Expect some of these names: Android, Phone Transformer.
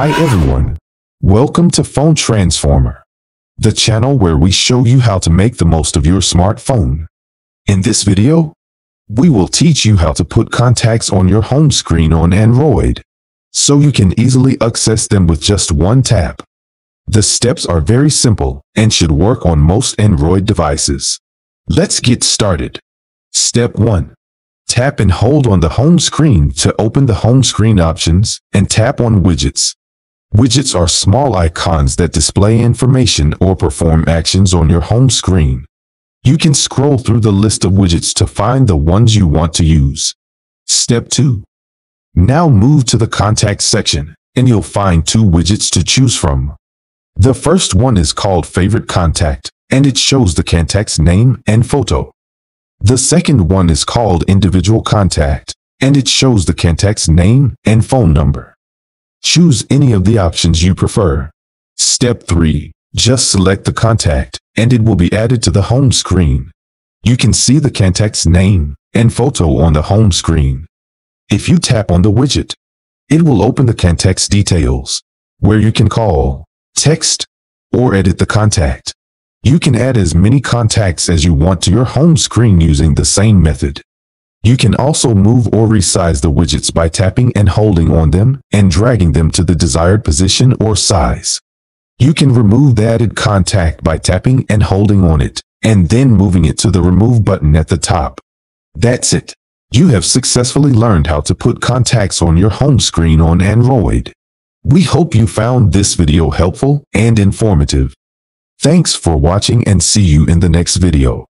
Hi everyone. Welcome to Phone Transformer, the channel where we show you how to make the most of your smartphone. In this video, we will teach you how to put contacts on your home screen on Android, so you can easily access them with just one tap. The steps are very simple and should work on most Android devices. Let's get started. Step 1. Tap and hold on the home screen to open the home screen options and tap on widgets. Widgets are small icons that display information or perform actions on your home screen. You can scroll through the list of widgets to find the ones you want to use. Step 2. Now move to the contacts section, and you'll find two widgets to choose from. The first one is called Favorite Contact, and it shows the contact's name and photo. The second one is called Individual Contact, and it shows the contact's name and phone number. Choose any of the options you prefer. Step 3. Just select the contact, and it will be added to the home screen. You can see the contact's name and photo on the home screen. If you tap on the widget, it will open the contact's details, where you can call, text, or edit the contact. You can add as many contacts as you want to your home screen using the same method. You can also move or resize the widgets by tapping and holding on them and dragging them to the desired position or size. You can remove the added contact by tapping and holding on it, and then moving it to the remove button at the top. That's it. You have successfully learned how to put contacts on your home screen on Android. We hope you found this video helpful and informative. Thanks for watching and see you in the next video.